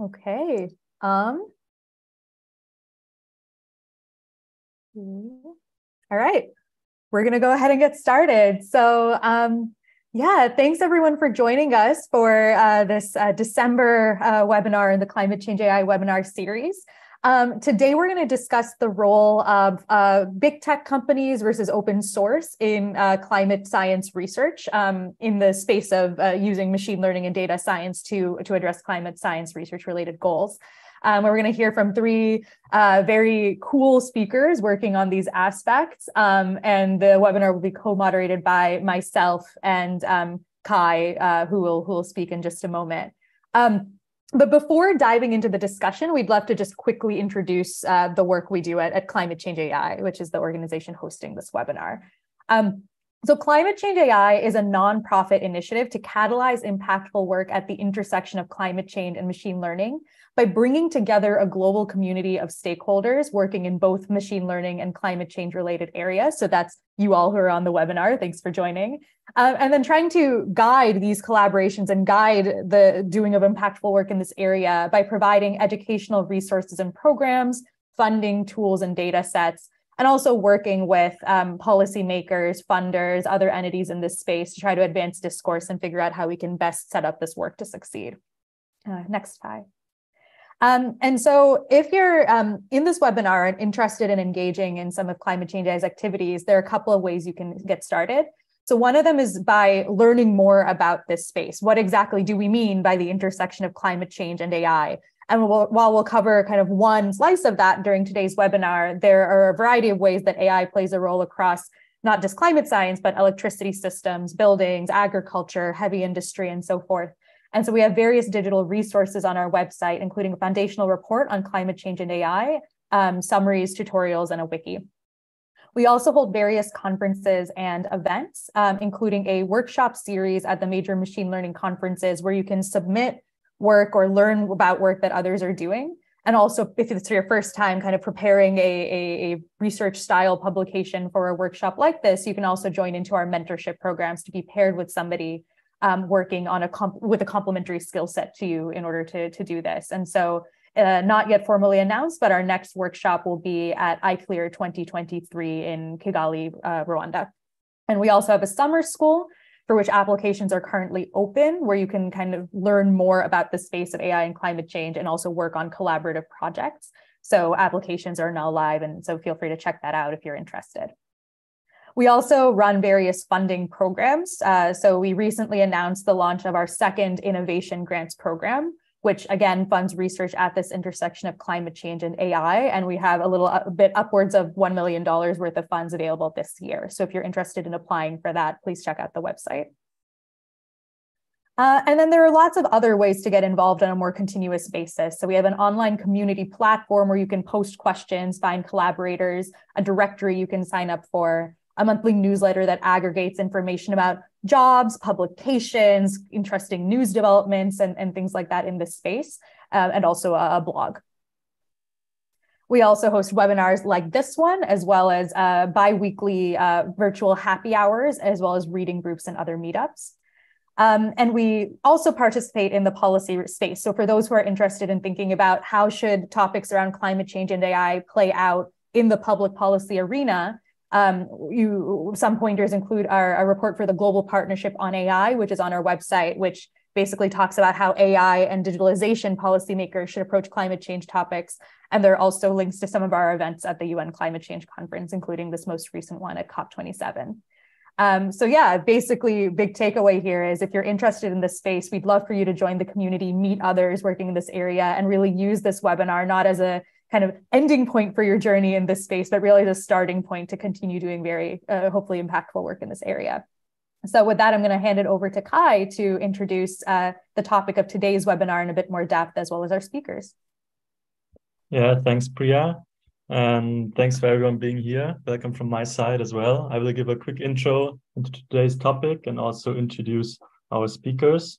Okay. All right, we're going to go ahead and get started. So yeah, thanks everyone for joining us for this December webinar in the Climate Change AI webinar series. Today, we're going to discuss the role of big tech companies versus open source in climate science research in the space of using machine learning and data science to address climate science research-related goals. We're going to hear from three very cool speakers working on these aspects, and the webinar will be co-moderated by myself and Kai, who will speak in just a moment. But before diving into the discussion, we'd love to just quickly introduce the work we do at Climate Change AI, which is the organization hosting this webinar. So Climate Change AI is a nonprofit initiative to catalyze impactful work at the intersection of climate change and machine learning by bringing together a global community of stakeholders working in both machine learning and climate change related areas. So that's you all who are on the webinar. Thanks for joining. And then trying to guide these collaborations and guide the doing of impactful work in this area by providing educational resources and programs, funding, tools, and data sets, and also working with policymakers, funders, other entities in this space to try to advance discourse and figure out how we can best set up this work to succeed. Next slide. And so if you're in this webinar and interested in engaging in some of Climate Change AI's activities, there are a couple of ways you can get started. So one of them is by learning more about this space. What exactly do we mean by the intersection of climate change and AI? And while we'll cover kind of one slice of that during today's webinar, there are a variety of ways that AI plays a role across not just climate science, but electricity systems, buildings, agriculture, heavy industry, and so forth. And so we have various digital resources on our website, including a foundational report on climate change and AI, summaries, tutorials, and a wiki. We also hold various conferences and events, including a workshop series at the major machine learning conferences where you can submit work or learn about work that others are doing. And also, if it's your first time kind of preparing a research style publication for a workshop like this, you can also join into our mentorship programs to be paired with somebody working on with a complementary skill set to you in order to do this. And so not yet formally announced, but our next workshop will be at ICLR 2023 in Kigali, Rwanda. And we also have a summer school for which applications are currently open, where you can kind of learn more about the space of AI and climate change and also work on collaborative projects. So applications are now live, and so feel free to check that out if you're interested. We also run various funding programs. So we recently announced the launch of our second Innovation Grants program, which again funds research at this intersection of climate change and AI. And we have a bit upwards of $1 million worth of funds available this year. So if you're interested in applying for that, please check out the website. And then there are lots of other ways to get involved on a more continuous basis. So we have an online community platform where you can post questions, find collaborators, a directory you can sign up for, a monthly newsletter that aggregates information about jobs, publications, interesting news developments, and things like that in this space, and also a blog. We also host webinars like this one, as well as bi-weekly virtual happy hours, as well as reading groups and other meetups. And we also participate in the policy space. So for those who are interested in thinking about how should topics around climate change and AI play out in the public policy arena, some pointers include our report for the Global Partnership on AI, which is on our website, which basically talks about how AI and digitalization policymakers should approach climate change topics. And there are also links to some of our events at the UN Climate Change Conference, including this most recent one at COP27. So yeah, basically big takeaway here is if you're interested in this space, we'd love for you to join the community, meet others working in this area, and really use this webinar not as a kind of ending point for your journey in this space, but really the starting point to continue doing very, hopefully impactful work in this area. So with that, I'm going to hand it over to Kai to introduce the topic of today's webinar in a bit more depth, as well as our speakers. Yeah, thanks, Priya. And thanks for everyone being here. Welcome from my side as well. I will give a quick intro into today's topic and also introduce our speakers.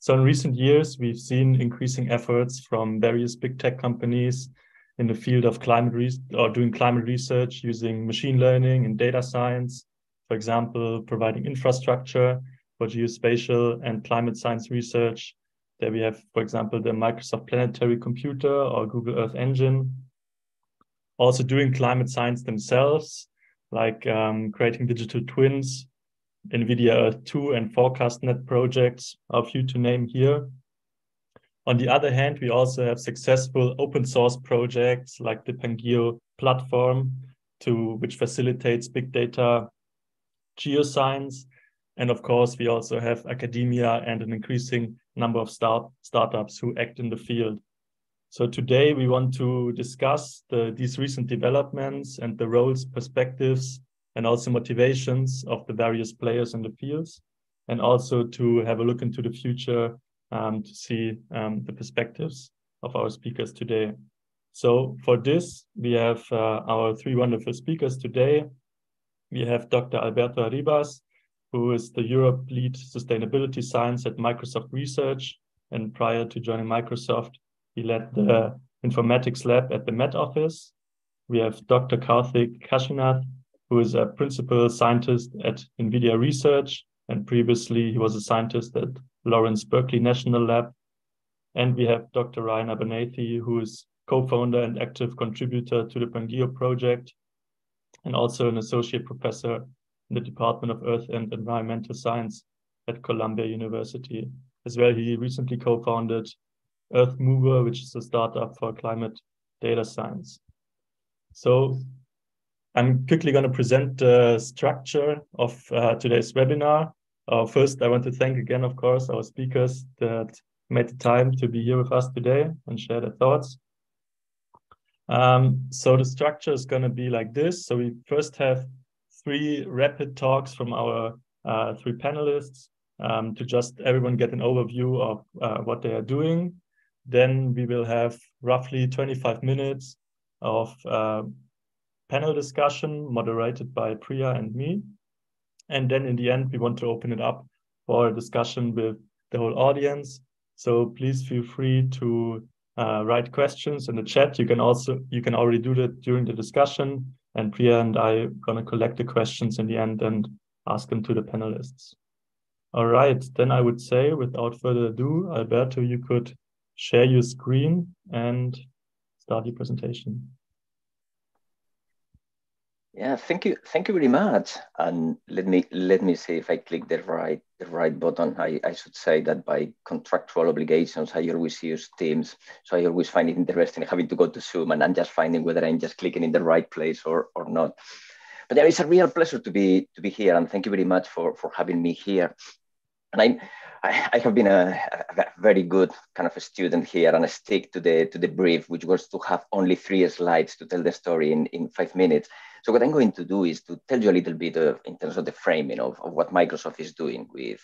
So in recent years, we've seen increasing efforts from various big tech companies in the field of doing climate research using machine learning and data science, for example, providing infrastructure for geospatial and climate science research, There we have, for example, the Microsoft Planetary Computer or Google Earth Engine. Also doing climate science themselves, like creating digital twins, NVIDIA Earth-2 and ForecastNet projects are a few to name here. On the other hand, we also have successful open source projects like the Pangeo platform, which facilitates big data geoscience. And of course, we also have academia and an increasing number of startups who act in the field. So today we want to discuss these recent developments and the roles, perspectives, and also motivations of the various players in the fields, and also to have a look into the future to see the perspectives of our speakers today. So for this, we have our three wonderful speakers today. We have Dr. Alberto Arribas, who is the Europe Lead Sustainability Science at Microsoft Research. And prior to joining Microsoft, he led the Informatics Lab at the Met Office. We have Dr. Karthik Kashinath, who is a Principal Scientist at NVIDIA Research. And previously, he was a scientist at Lawrence Berkeley National Lab. And we have Dr. Ryan Abernathey, who is co-founder and active contributor to the Pangeo Project, and also an associate professor in the Department of Earth and Environmental Science at Columbia University. As well, he recently co-founded EarthMover, which is a startup for climate data science. So I'm quickly going to present the structure of today's webinar. First, I want to thank again, of course, our speakers that made the time to be here with us today and share their thoughts. So the structure is going to be like this. So we first have three rapid talks from our three panelists to just everyone get an overview of what they are doing. Then we will have roughly 25 minutes of panel discussion moderated by Priya and me. And then in the end, we want to open it up for a discussion with the whole audience. So please feel free to write questions in the chat. You can already do that during the discussion. And Priya and I are going to collect the questions in the end and ask them to the panelists. All right, then I would say, without further ado, Alberto, you could share your screen and start your presentation. Yeah, thank you very much. And let me say, if I click the right button, I should say that by contractual obligations, I always use Teams. So I always find it interesting having to go to Zoom and I'm just finding whether I'm just clicking in the right place or not. But yeah, it's a real pleasure to be here, and thank you very much for having me here. And I have been a very good kind of a student here, and I stick to the brief, which was to have only 3 slides to tell the story in 5 minutes. So what I'm going to do is to tell you a little bit in terms of the framing of what Microsoft is doing with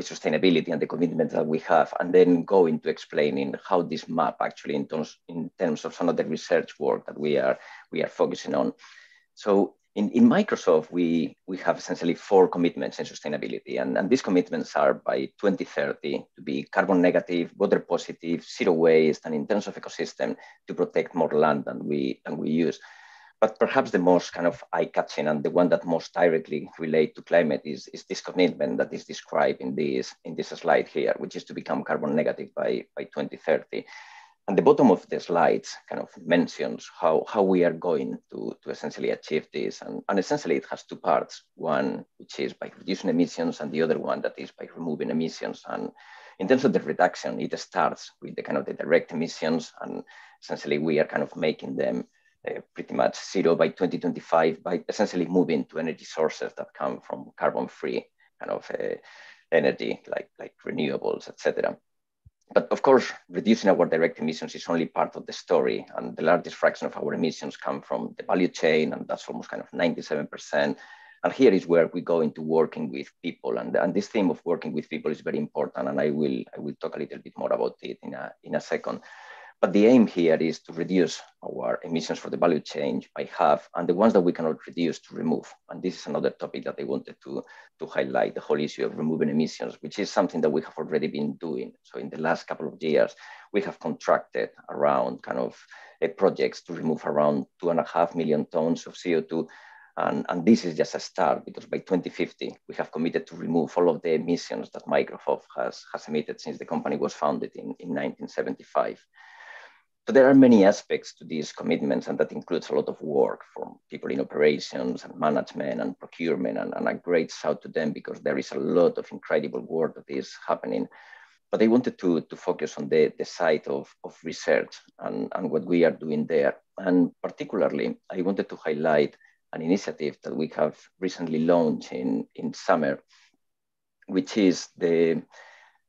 sustainability and the commitment that we have, and then go into explaining how this map actually in terms of some of the research work that we are focusing on. So in Microsoft, we have essentially 4 commitments in sustainability, and these commitments are by 2030 to be carbon negative, water positive, zero waste, and in terms of ecosystem to protect more land than we use. But perhaps the most kind of eye-catching and the one that most directly relates to climate is this commitment that is described in this slide here, which is to become carbon negative by 2030. And the bottom of the slides kind of mentions how we are going to essentially achieve this. And essentially it has 2 parts, one which is by reducing emissions and the other one that is by removing emissions. And in terms of the reduction, it starts with the kind of the direct emissions, and essentially we are kind of making them pretty much zero by 2025 by essentially moving to energy sources that come from carbon-free kind of energy like renewables, etc. But of course, reducing our direct emissions is only part of the story, and the largest fraction of our emissions come from the value chain, and that's almost kind of 97%. And here is where we go into working with people, and this theme of working with people is very important, and I will talk a little bit more about it in a second. But the aim here is to reduce our emissions for the value chain by half, and the ones that we cannot reduce to remove. And this is another topic that I wanted to highlight, the whole issue of removing emissions, which is something that we have already been doing. So in the last couple of years, we have contracted around kind of projects to remove around 2.5 million tons of CO2. And this is just a start, because by 2050, we have committed to remove all of the emissions that Microsoft has emitted since the company was founded in 1975. So there are many aspects to these commitments, and that includes a lot of work from people in operations and management and procurement, and a great shout to them, because there is a lot of incredible work that is happening. But I wanted to focus on the side of research and what we are doing there. And particularly, I wanted to highlight an initiative that we have recently launched in summer, which is the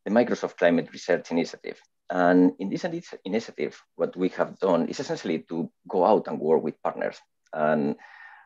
Microsoft Climate Research Initiative. And in this initiative, what we have done is essentially to go out and work with partners.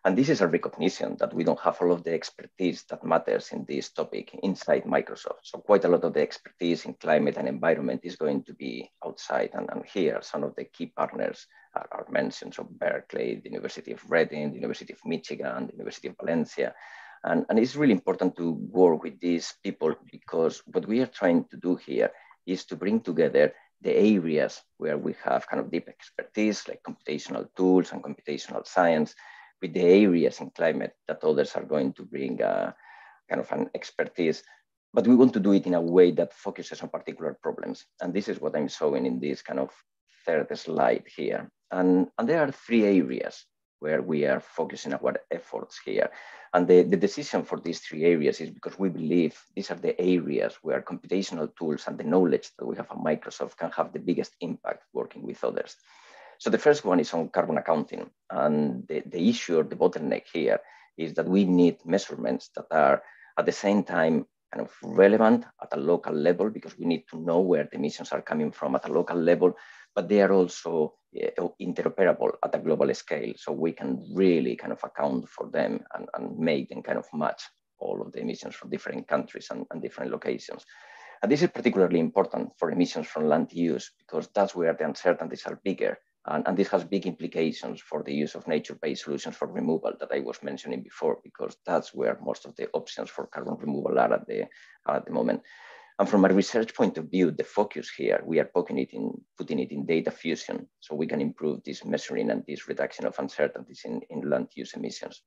And this is a recognition that we don't have all of the expertise that matters in this topic inside Microsoft. So quite a lot of the expertise in climate and environment is going to be outside. And here, some of the key partners are mentioned. So Berkeley, the University of Reading, the University of Michigan, the University of Valencia. And it's really important to work with these people, because what we are trying to do here is to bring together the areas where we have kind of deep expertise, like computational tools and computational science, with the areas in climate that others are going to bring kind of an expertise. But we want to do it in a way that focuses on particular problems. And this is what I'm showing in this kind of third slide here. And there are three areas where we are focusing our efforts here. And the decision for these three areas is because we believe these are the areas where computational tools and the knowledge that we have at Microsoft can have the biggest impact working with others. So the first one is on carbon accounting. And the issue or the bottleneck here is that we need measurements that are at the same time kind of relevant at a local level, because we need to know where the emissions are coming from at a local level, but they are also interoperable at a global scale. So we can really kind of account for them and make them kind of match all of the emissions from different countries and different locations. And this is particularly important for emissions from land use, because that's where the uncertainties are bigger. And this has big implications for the use of nature-based solutions for removal that I was mentioning before, because that's where most of the options for carbon removal are at the moment. And from a research point of view, the focus here, we are putting it in data fusion, so we can improve this measuring and this reduction of uncertainties in land use emissions.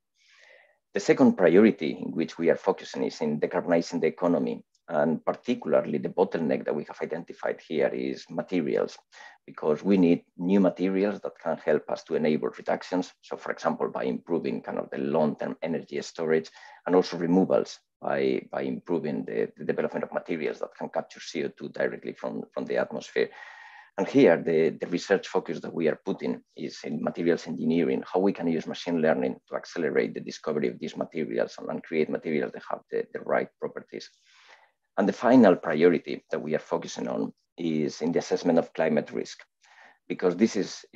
The second priority in which we are focusing is in decarbonizing the economy. And particularly the bottleneck that we have identified here is materials, because we need new materials that can help us to enable reductions. So for example, by improving kind of the long-term energy storage, and also removals by improving the development of materials that can capture CO2 directly from the atmosphere. And here, the research focus that we are putting is in materials engineering, how we can use machine learning to accelerate the discovery of these materials and create materials that have the right properties. And the final priority that we are focusing on is in the assessment of climate risk, because this is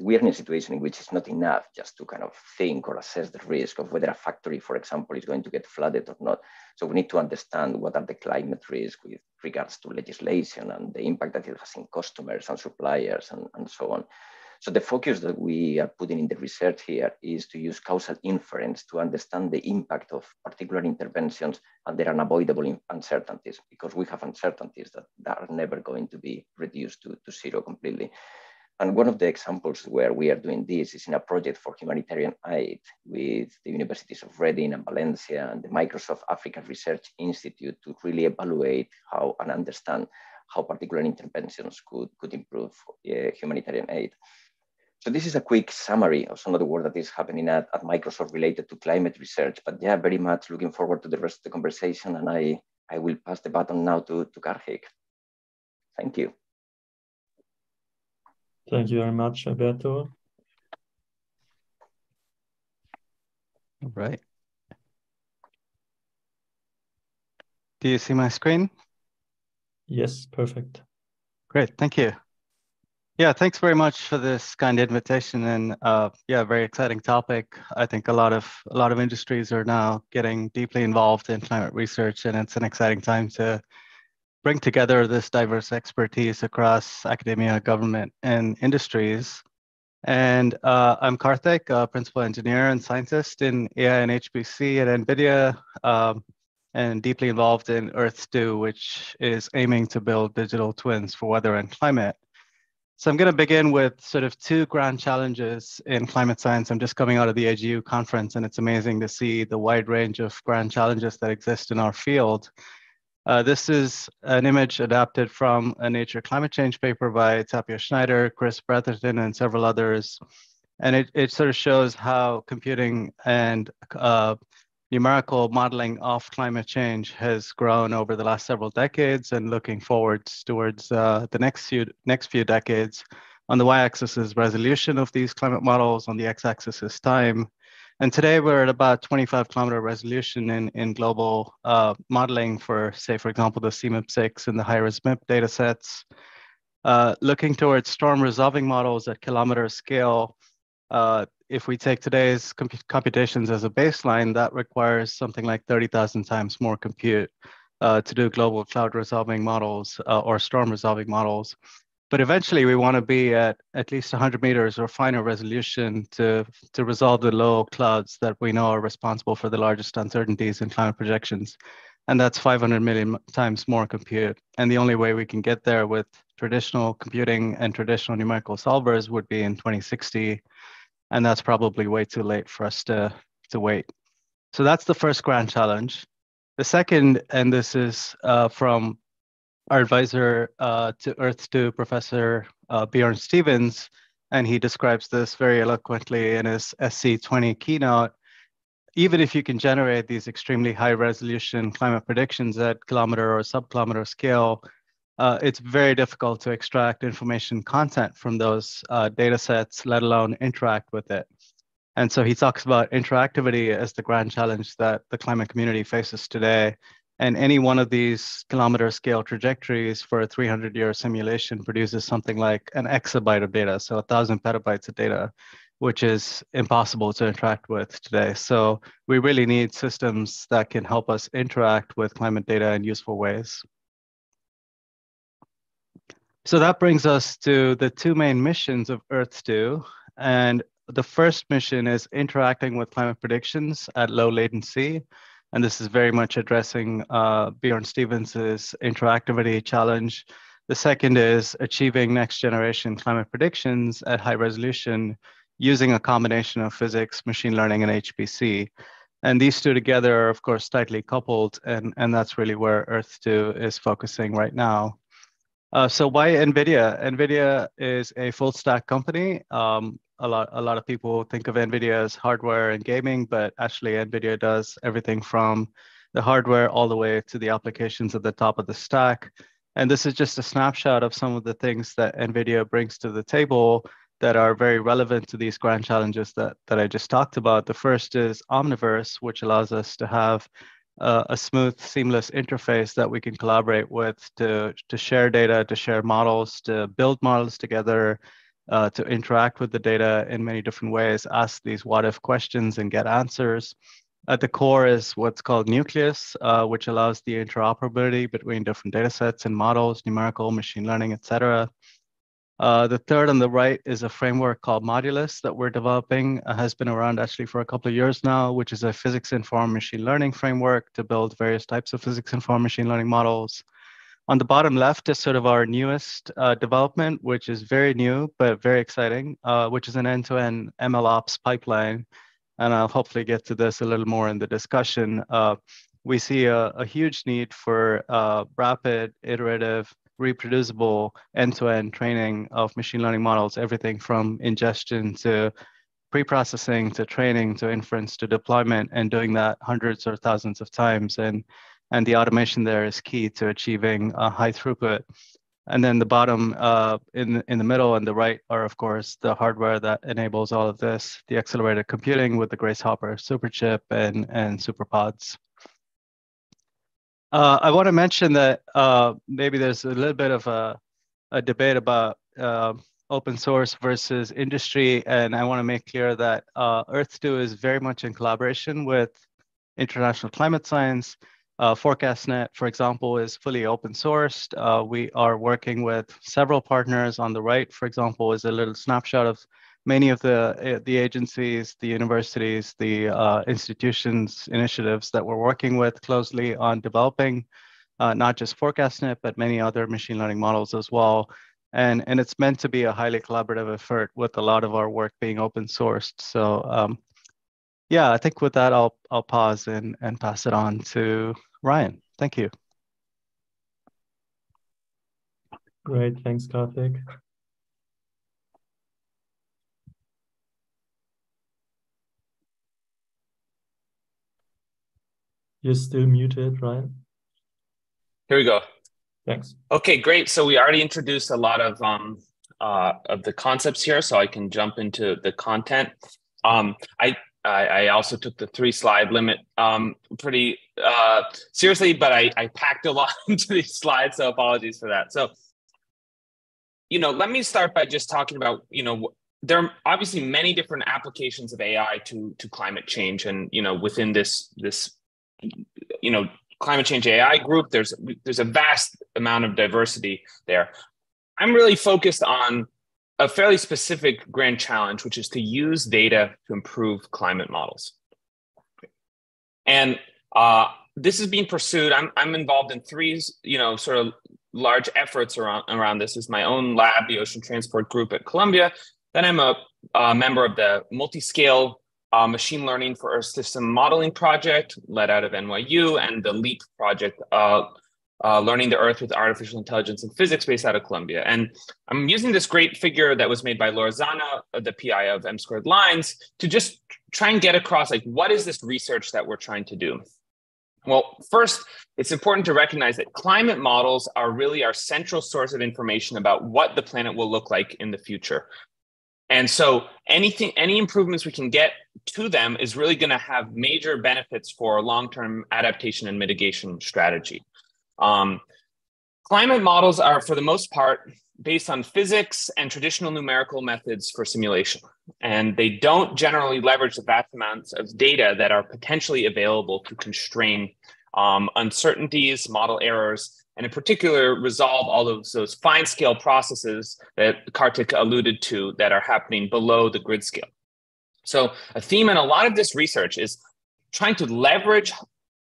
we are in a situation in which it's not enough just to kind of think or assess the risk of whether a factory, for example, is going to get flooded or not. So we need to understand what are the climate risks with regards to legislation and the impact that it has in customers and suppliers and so on. So the focus that we are putting in the research here is to use causal inference to understand the impact of particular interventions and their unavoidable uncertainties, because we have uncertainties that are never going to be reduced to zero completely. And one of the examples where we are doing this is in a project for humanitarian aid with the universities of Reading and Valencia and the Microsoft African Research Institute, to really evaluate how and understand how particular interventions could improve humanitarian aid. So this is a quick summary of some of the work that is happening at Microsoft related to climate research, but yeah, very much looking forward to the rest of the conversation, and I will pass the baton now to Karthik. Thank you. Thank you very much, Alberto. All right. Do you see my screen? Yes, perfect. Great, thank you. Yeah, thanks very much for this kind invitation, and yeah, very exciting topic. I think a lot of industries are now getting deeply involved in climate research, and it's an exciting time to bring together this diverse expertise across academia, government, and industries. And I'm Karthik, a principal engineer and scientist in AI and HPC at NVIDIA. And deeply involved in Earth-2, which is aiming to build digital twins for weather and climate. So I'm going to begin with sort of two grand challenges in climate science. I'm just coming out of the AGU conference, and it's amazing to see the wide range of grand challenges that exist in our field. This is an image adapted from a Nature climate change paper by Tapia Schneider, Chris Bretherton, and several others. And it sort of shows how computing and numerical modeling of climate change has grown over the last several decades, and looking forward towards the next few decades. On the y-axis is resolution of these climate models, on the x-axis is time. And today we're at about 25-kilometer resolution in global modeling for, say, for example, the CMIP6 and the high-res MIP data sets. Looking towards storm resolving models at kilometer scale, if we take today's computations as a baseline, that requires something like 30,000 times more compute to do global cloud resolving models or storm resolving models. But eventually we want to be at least 100 meters or finer resolution to resolve the low clouds that we know are responsible for the largest uncertainties in climate projections. And that's 500 million times more compute. And the only way we can get there with traditional computing and traditional numerical solvers would be in 2060. And that's probably way too late for us to wait. So that's the first grand challenge. The second, and this is from our advisor to Earth-2, Professor Bjorn Stevens, and he describes this very eloquently in his SC20 keynote. Even if you can generate these extremely high-resolution climate predictions at kilometer or sub-kilometer scale, it's very difficult to extract information content from those data sets, let alone interact with it. And so he talks about interactivity as the grand challenge that the climate community faces today. And any one of these kilometer scale trajectories for a 300-year simulation produces something like an exabyte of data, so 1,000 petabytes of data, which is impossible to interact with today. So we really need systems that can help us interact with climate data in useful ways. So that brings us to the two main missions of Earth-2. And the first mission is interacting with climate predictions at low latency. And this is very much addressing Bjorn Stevens's interactivity challenge. The second is achieving next generation climate predictions at high resolution using a combination of physics, machine learning, and HPC. And these two together are, of course, tightly coupled, and that's really where Earth-2 is focusing right now. So why NVIDIA? NVIDIA is a full stack company. A lot of people think of NVIDIA as hardware and gaming, but actually NVIDIA does everything from the hardware all the way to the applications at the top of the stack. And this is just a snapshot of some of the things that NVIDIA brings to the table that are very relevant to these grand challenges that I just talked about. The first is Omniverse, which allows us to have a smooth, seamless interface that we can collaborate with to share data, to share models, to build models together, to interact with the data in many different ways, ask these what-if questions and get answers. At the core is what's called Nucleus, which allows the interoperability between different data sets and models, numerical, machine learning, et cetera. The third on the right is a framework called Modulus that we're developing, has been around actually for a couple of years now, which is a physics-informed machine learning framework to build various types of physics-informed machine learning models. On the bottom left is sort of our newest development, which is very new, but very exciting, which is an end-to-end MLOps pipeline. And I'll hopefully get to this a little more in the discussion. We see a huge need for rapid, iterative, reproducible end-to-end training of machine learning models, everything from ingestion to pre-processing to training to inference to deployment, and doing that hundreds or thousands of times. And the automation there is key to achieving a high throughput. And then the bottom in the middle and the right are, of course, the hardware that enables all of this, the accelerated computing with the Grace Hopper Superchip and SuperPODs. I want to mention that maybe there's a little bit of a debate about open source versus industry, and I want to make clear that Earth-2 is very much in collaboration with international climate science. ForecastNet, for example, is fully open sourced. We are working with several partners. On the right, for example, is a little snapshot of many of the agencies, the universities, the institutions, initiatives that we're working with closely on developing, not just ForecastNet, but many other machine learning models as well. And it's meant to be a highly collaborative effort with a lot of our work being open sourced. So yeah, I think with that, I'll pause and pass it on to Ryan. Thank you. Great, thanks, Karthik. You're still muted, Ryan. Here we go. Thanks. Okay, great. So we already introduced a lot of the concepts here, so I can jump into the content. I also took the 3-slide limit pretty seriously, but I packed a lot into these slides, so apologies for that. So, you know, let me start by just talking about, you know, there are obviously many different applications of AI to climate change, and you know, within this, you know, climate change AI group, there's a vast amount of diversity there. I'm really focused on a fairly specific grand challenge, which is to use data to improve climate models. And this is being pursued. I'm involved in 3, you know, sort of large efforts around this. Is my own lab, the Ocean Transport Group at Columbia. Then I'm a member of the multi-scale machine learning for Earth system modeling project led out of NYU, and the LEAP project, learning the Earth with artificial intelligence and physics, based out of Columbia. And I'm using this great figure that was made by Laura Zana, the PI of M2 Lines, to just try and get across, like, what is this research that we're trying to do? Well, first, it's important to recognize that climate models are really our central source of information about what the planet will look like in the future. And so any improvements we can get to them is really going to have major benefits for long-term adaptation and mitigation strategy. Climate models are, for the most part, based on physics and traditional numerical methods for simulation, and they don't generally leverage the vast amounts of data that are potentially available to constrain uncertainties, model errors, and in particular, resolve all of those fine scale processes that Karthik alluded to that are happening below the grid scale. So a theme in a lot of this research is trying to leverage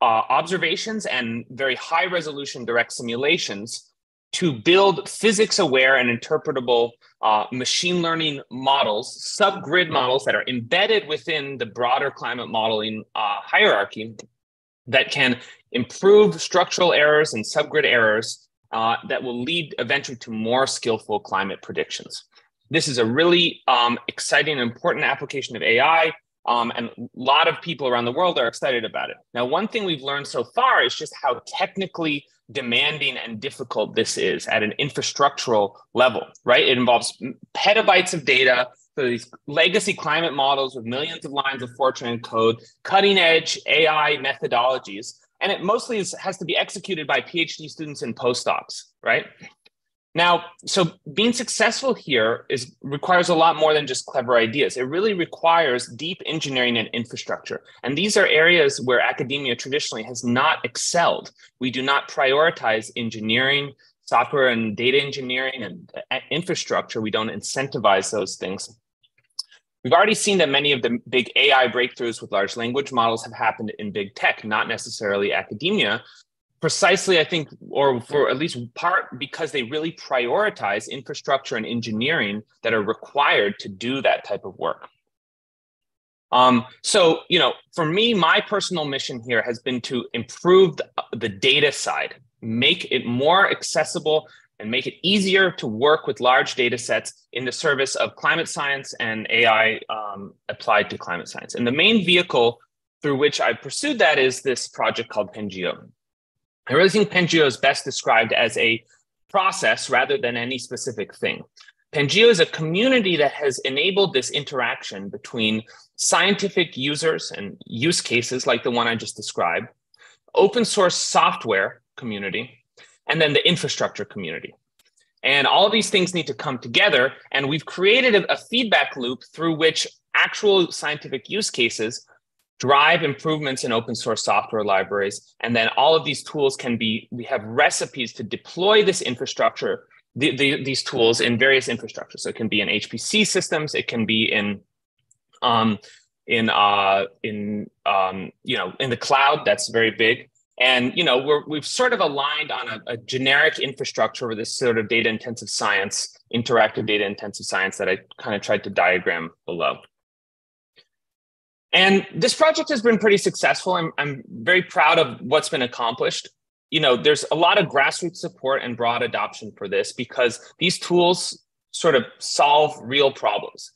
observations and very high resolution direct simulations to build physics aware and interpretable machine learning models, sub-grid models that are embedded within the broader climate modeling hierarchy, that can improve structural errors and subgrid errors that will lead eventually to more skillful climate predictions. This is a really exciting and important application of AI, and a lot of people around the world are excited about it. Now, one thing we've learned so far is just how technically demanding and difficult this is at an infrastructural level, right? It involves petabytes of data. So these legacy climate models with millions of lines of Fortran code, cutting edge AI methodologies, and it mostly has to be executed by PhD students and postdocs, right? Now, so being successful here requires a lot more than just clever ideas. It really requires deep engineering and infrastructure. And these are areas where academia traditionally has not excelled. We do not prioritize engineering, software and data engineering, and infrastructure. We don't incentivize those things. We've already seen that many of the big AI breakthroughs with large language models have happened in big tech, not necessarily academia, precisely, I think, or for at least part, because they really prioritize infrastructure and engineering that are required to do that type of work. So, you know, for me, my personal mission here has been to improve the data side, make it more accessible, and make it easier to work with large data sets in the service of climate science and AI applied to climate science. And the main vehicle through which I pursued that is this project called Pangeo. I really think Pangeo is best described as a process rather than any specific thing. Pangeo is a community that has enabled this interaction between scientific users and use cases like the one I just described, open source software community, and then the infrastructure community. And all of these things need to come together, and we've created a feedback loop through which actual scientific use cases drive improvements in open source software libraries. And then all of these tools can be, we have recipes to deploy this infrastructure, these tools in various infrastructures. So it can be in HPC systems, it can be in you know, in the cloud, that's very big. And, you know, we've sort of aligned on a generic infrastructure with this sort of data intensive science, interactive data intensive science that I kind of tried to diagram below. And this project has been pretty successful. I'm very proud of what's been accomplished. You know, there's a lot of grassroots support and broad adoption for this because these tools sort of solve real problems.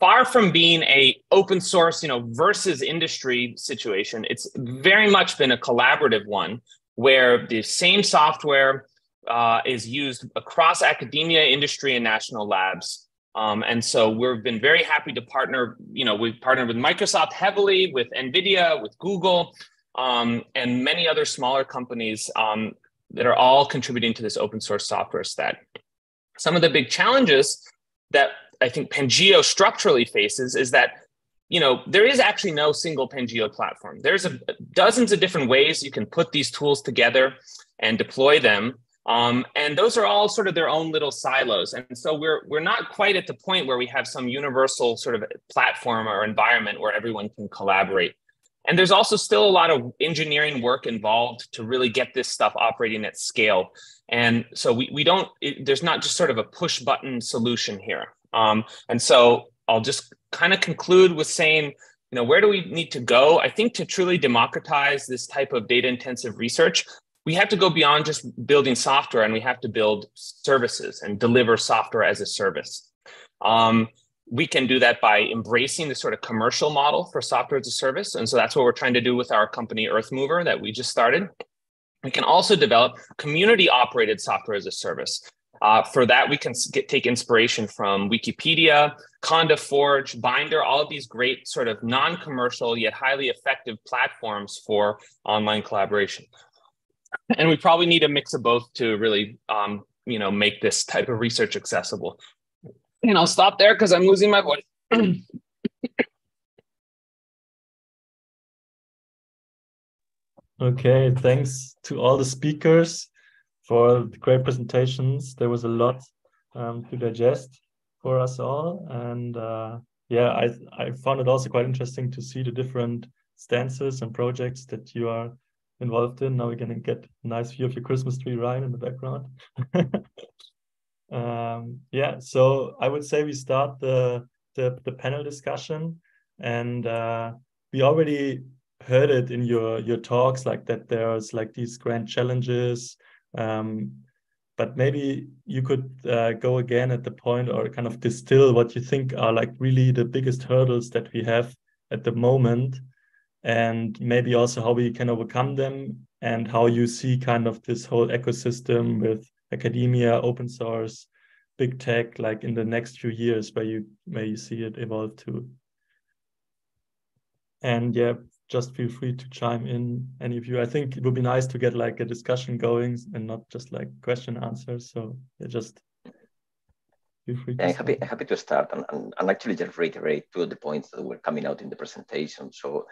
Far from being an open source, you know, versus industry situation, it's very much been a collaborative one where the same software is used across academia, industry, and national labs. And so we've been very happy to partner, you know, we've partnered with Microsoft heavily, with NVIDIA, with Google, and many other smaller companies that are all contributing to this open source software stack. Some of the big challenges that I think Pangeo structurally faces is that, you know, there is actually no single Pangeo platform. There's dozens of different ways you can put these tools together and deploy them. And those are all sort of their own little silos. And so we're not quite at the point where we have some universal sort of platform or environment where everyone can collaborate. And there's also still a lot of engineering work involved to really get this stuff operating at scale. And so there's not just sort of a push button solution here. And so I'll just kind of conclude with saying, you know, where do we need to go? I think to truly democratize this type of data intensive research, we have to go beyond just building software, and we have to build services and deliver software as a service. We can do that by embracing the sort of commercial model for software as a service. And so that's what we're trying to do with our company EarthMover that we just started. We can also develop community operated software as a service. For that, we can take inspiration from Wikipedia, Conda Forge, Binder, all of these great sort of non-commercial yet highly effective platforms for online collaboration. And we probably need a mix of both to really, you know, make this type of research accessible. And I'll stop there because I'm losing my voice. Okay, thanks to all the speakers for the great presentations. There was a lot to digest for us all. And yeah, I found it also quite interesting to see the different stances and projects that you are involved in. Now we're going to get a nice view of your Christmas tree, Ryan, in the background. Yeah, so I would say we start the panel discussion, and we already heard it in your talks, like that there's like these grand challenges, but maybe you could go again at the point or kind of distill what you think are like really the biggest hurdles that we have at the moment, and maybe also how we can overcome them, and how you see kind of this whole ecosystem with academia, open source, big tech, like in the next few years, where you see it evolve to. And yeah, just feel free to chime in, any of you. I think it would be nice to get like a discussion going and not just like question answers. So yeah, just feel free. Yeah, happy to start and actually just reiterate two of the points that were coming out in the presentation. So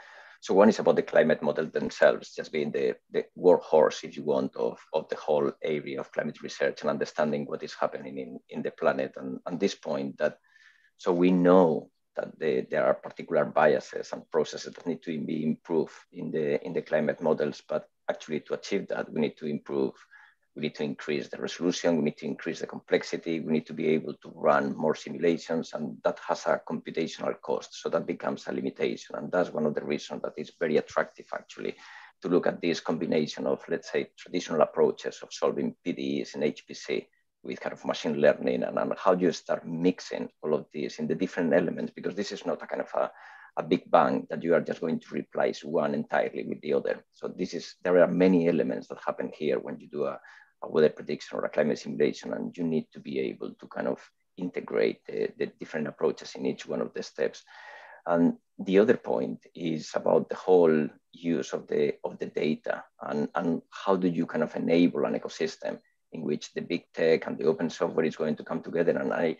one is about the climate model themselves, just being the workhorse, if you want, of the whole area of climate research and understanding what is happening in the planet. And at this point, that so we know that there are particular biases and processes that need to be improved in the climate models. But actually, to achieve that, we need to improve. We need to increase the resolution. We need to increase the complexity. We need to be able to run more simulations, and that has a computational cost. So that becomes a limitation. And that's one of the reasons that it's very attractive, actually, to look at this combination of, let's say, traditional approaches of solving PDEs and HPC with kind of machine learning, and how do you start mixing all of these in the different elements, because this is not a kind of a big bang that you are just going to replace one entirely with the other. So there are many elements that happen here when you do a weather prediction or a climate simulation, and you need to be able to kind of integrate the different approaches in each one of the steps. And the other point is about the whole use of the data, and how do you kind of enable an ecosystem in which the big tech and the open software is going to come together. And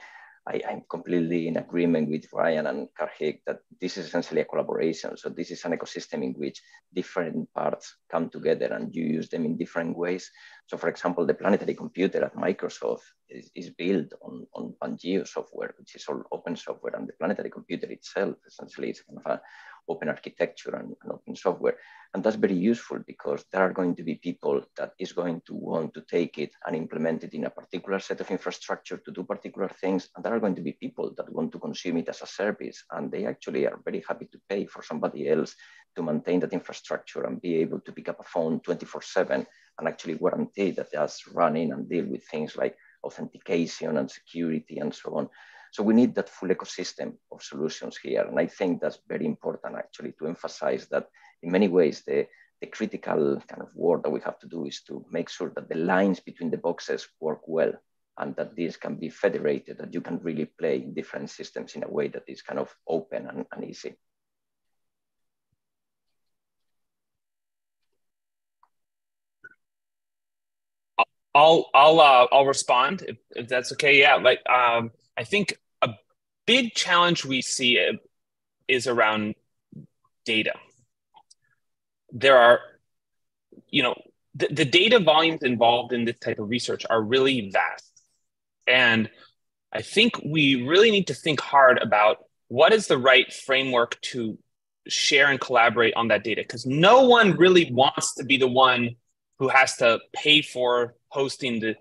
I'm completely in agreement with Ryan and Karthik that this is essentially a collaboration. So this is an ecosystem in which different parts come together and you use them in different ways. So for example, the planetary computer at Microsoft is built on Pangeo software, which is all open software, and the planetary computer itself essentially is kind of open architecture and open software. And that's very useful because there are going to be people that is going to want to take it and implement it in a particular set of infrastructure to do particular things. And there are going to be people that want to consume it as a service. And they actually are very happy to pay for somebody else to maintain that infrastructure and be able to pick up a phone 24/7 and actually guarantee that that's running and deal with things like authentication and security and so on. So we need that full ecosystem of solutions here. And I think that's very important actually to emphasize that in many ways, the critical kind of work that we have to do is to make sure that the lines between the boxes work well and that these can be federated, that you can really play in different systems in a way that is kind of open and easy. I'll respond if that's okay. Yeah, like I think a big challenge we see is around data. There are, you know, the data volumes involved in this type of research are really vast, and I think we really need to think hard about what is the right framework to share and collaborate on that data, because no one really wants to be the one who has to pay for hosting the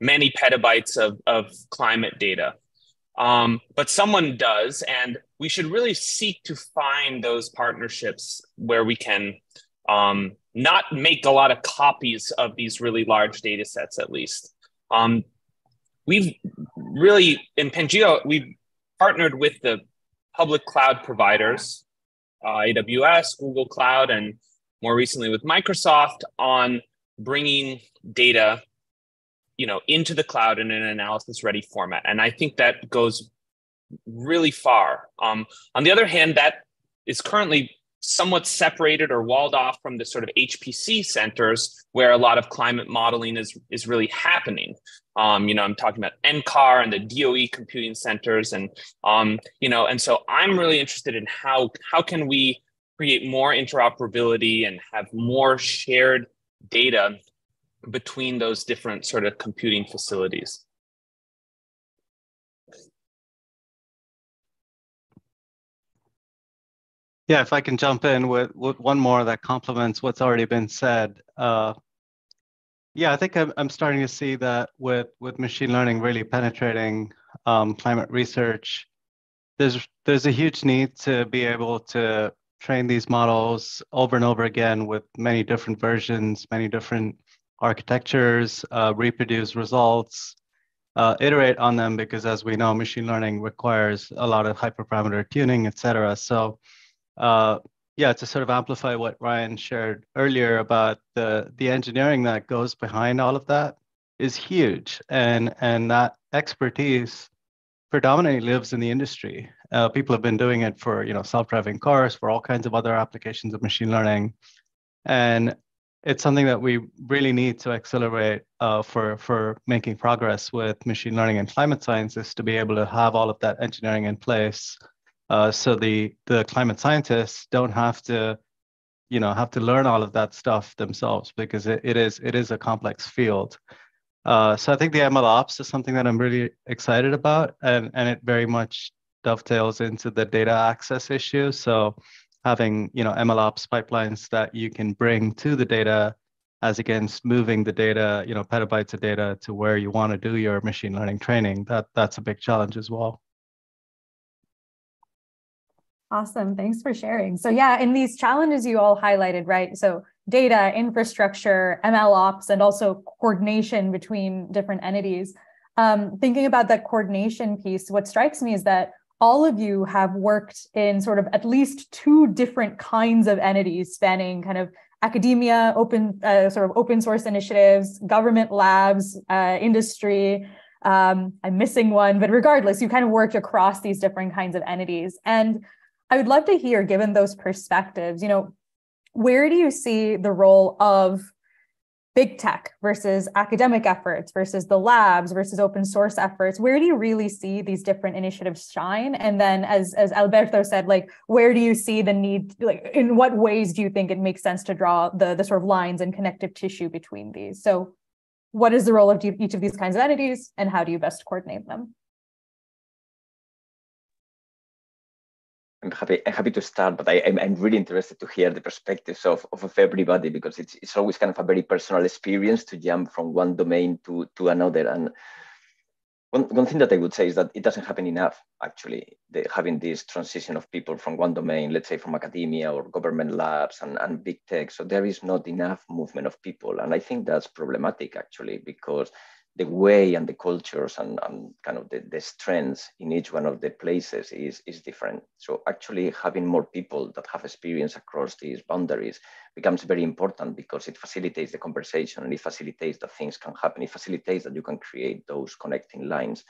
many petabytes of climate data. But someone does, and we should really seek to find those partnerships where we can not make a lot of copies of these really large data sets, at least. We've really, in Pangeo, we've partnered with the public cloud providers, AWS, Google Cloud, and more recently with Microsoft on bringing data, you know, into the cloud in an analysis-ready format. And I think that goes really far. On the other hand, that is currently somewhat separated or walled off from the sort of HPC centers where a lot of climate modeling is really happening. You know, I'm talking about NCAR and the DOE computing centers, and you know, and so I'm really interested in how can we create more interoperability and have more shared data between those different sort of computing facilities. Yeah, if I can jump in with one more that complements what's already been said. Yeah, I think I'm starting to see that with machine learning really penetrating climate research, there's a huge need to be able to train these models over and over again with many different versions, many different architectures, reproduce results, iterate on them, because as we know, machine learning requires a lot of hyperparameter tuning, et cetera. So yeah, to sort of amplify what Ryan shared earlier about the engineering that goes behind all of that is huge. And that expertise predominantly lives in the industry. People have been doing it for, you know, self-driving cars, for all kinds of other applications of machine learning. And it's something that we really need to accelerate for making progress with machine learning and climate sciences, to be able to have all of that engineering in place. So the climate scientists don't have to, you know, have to learn all of that stuff themselves, because it is a complex field. So I think the ML ops is something that I'm really excited about, and it very much dovetails into the data access issue. So having, you know, ML ops pipelines that you can bring to the data, as against moving the data, you know, petabytes of data to where you want to do your machine learning training, that's a big challenge as well. Awesome, thanks for sharing. So yeah, in these challenges you all highlighted, right? So data, infrastructure, ML ops, and also coordination between different entities. Thinking about that coordination piece, what strikes me is that all of you have worked in sort of at least two different kinds of entities, spanning kind of academia, open source initiatives, government labs, industry. I'm missing one, but regardless, you kind of worked across these different kinds of entities. And I would love to hear, given those perspectives, you know, where do you see the role of big tech versus academic efforts versus the labs versus open source efforts? Where do you really see these different initiatives shine? And then as Alberto said, like, where do you see the need, like, in what ways do you think it makes sense to draw the sort of lines and connective tissue between these? So what is the role of each of these kinds of entities, and how do you best coordinate them? I'm happy to start, but I'm really interested to hear the perspectives of everybody, because it's always kind of a very personal experience to jump from one domain to another. And one thing that I would say is that it doesn't happen enough, actually, having this transition of people from one domain, let's say from academia or government labs and big tech. So there is not enough movement of people. And I think that's problematic, actually, because the way and the cultures and kind of the strengths in each one of the places is different. So actually having more people that have experience across these boundaries becomes very important, because it facilitates the conversation and it facilitates that things can happen. It facilitates that you can create those connecting lines.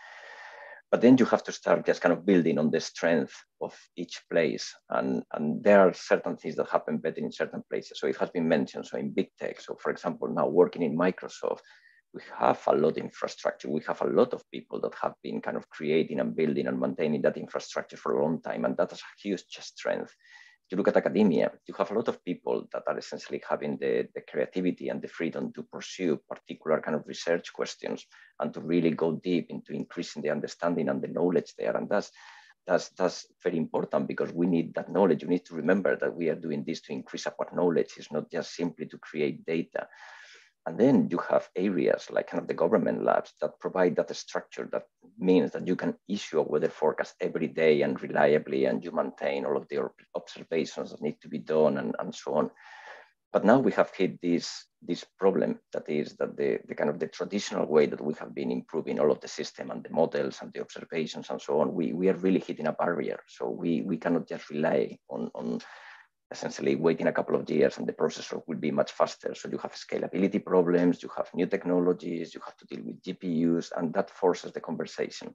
But then you have to start just kind of building on the strength of each place. And there are certain things that happen better in certain places. So it has been mentioned, so in big tech. So for example, now working in Microsoft, we have a lot of infrastructure. We have a lot of people that have been kind of creating and building and maintaining that infrastructure for a long time. And that is a huge strength. If you look at academia, you have a lot of people that are essentially having the creativity and the freedom to pursue particular kind of research questions and to really go deep into increasing the understanding and the knowledge there. And that's very important, because we need that knowledge. You need to remember that we are doing this to increase our knowledge. It's not just simply to create data. And then you have areas like kind of the government labs that provide that structure that means that you can issue a weather forecast every day and reliably, and you maintain all of the observations that need to be done and so on. But now we have hit this problem, that is that the kind of the traditional way that we have been improving all of the system and the models and the observations and so on, we are really hitting a barrier. So we cannot just rely on essentially waiting a couple of years and the processor will be much faster. So you have scalability problems, you have new technologies, you have to deal with GPUs, and that forces the conversation.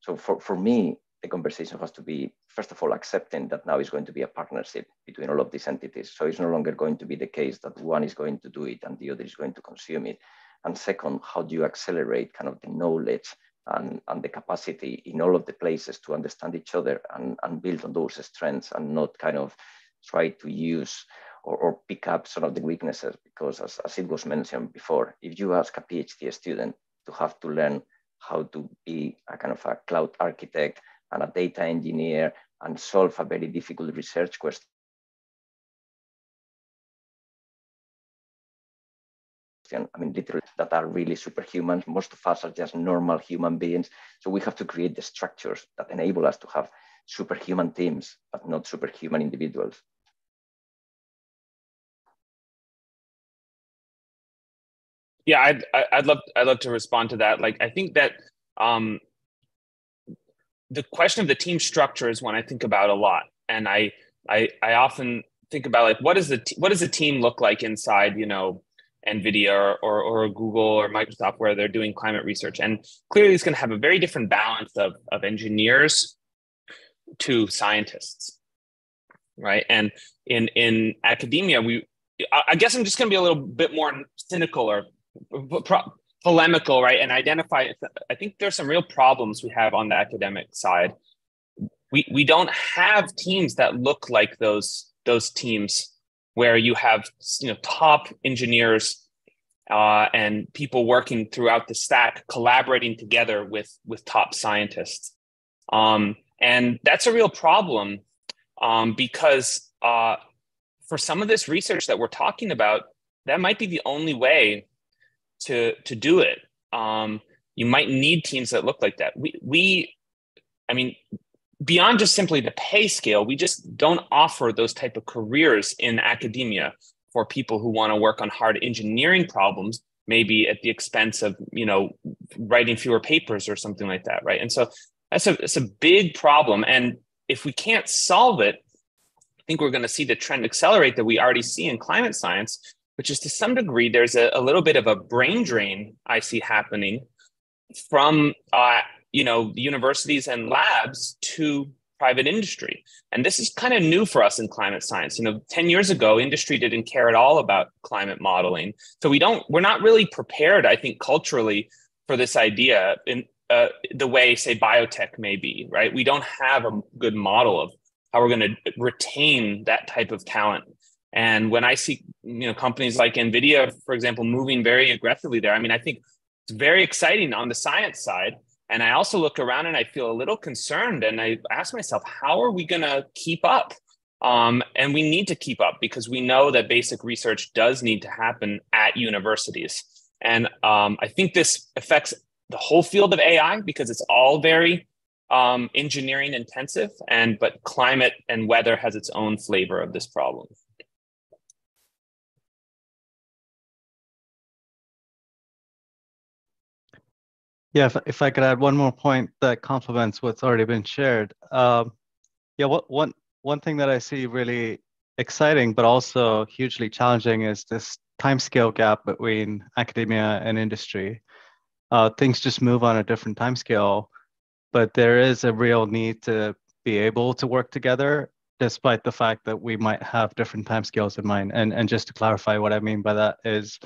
So for me, the conversation has to be, first of all, accepting that now is going to be a partnership between all of these entities. So it's no longer going to be the case that one is going to do it and the other is going to consume it. And second, how do you accelerate kind of the knowledge and the capacity in all of the places to understand each other and build on those strengths, and not kind of try to use or pick up some of the weaknesses, because as it was mentioned before, if you ask a PhD student to have to learn how to be a kind of a cloud architect and a data engineer and solve a very difficult research question literally that are really superhumans. Most of us are just normal human beings. So we have to create the structures that enable us to have superhuman teams, but not superhuman individuals. Yeah, I'd love to respond to that. Like, I think that the question of the team structure is one I think about a lot, and I often think about like, what does the team look like inside, you know, NVIDIA or Google or Microsoft, where they're doing climate research. And clearly it's going to have a very different balance of engineers to scientists, right? And in academia, I guess I'm just going to be a little bit more cynical or polemical, right? And identify, I think there's some real problems we have on the academic side. We don't have teams that look like those teams where you have, you know, top engineers and people working throughout the stack collaborating together with top scientists. And that's a real problem because for some of this research that we're talking about, that might be the only way to do it. You might need teams that look like that. I mean, beyond just simply the pay scale, we just don't offer those type of careers in academia for people who want to work on hard engineering problems, maybe at the expense of, you know, writing fewer papers or something like that, right? And so it's a big problem. And if we can't solve it, I think we're going to see the trend accelerate that we already see in climate science, which is to some degree, there's a little bit of a brain drain I see happening from, you know, universities and labs to private industry. And this is kind of new for us in climate science. You know, 10 years ago, industry didn't care at all about climate modeling. So we're not really prepared, I think, culturally for this idea in the way, say, biotech may be, right? We don't have a good model of how we're going to retain that type of talent. And when I see, you know, companies like NVIDIA, for example, moving very aggressively there, I mean, I think it's very exciting on the science side. And I also look around and I feel a little concerned, and I ask myself, how are we going to keep up? And we need to keep up because we know that basic research does need to happen at universities. And I think this affects the whole field of AI because it's all very engineering intensive, but climate and weather has its own flavor of this problem. Yeah, if I could add one more point that complements what's already been shared. One thing that I see really exciting, but also hugely challenging, is this timescale gap between academia and industry. Things just move on a different timescale, but there is a real need to be able to work together, despite the fact that we might have different timescales in mind. And just to clarify what I mean by that is,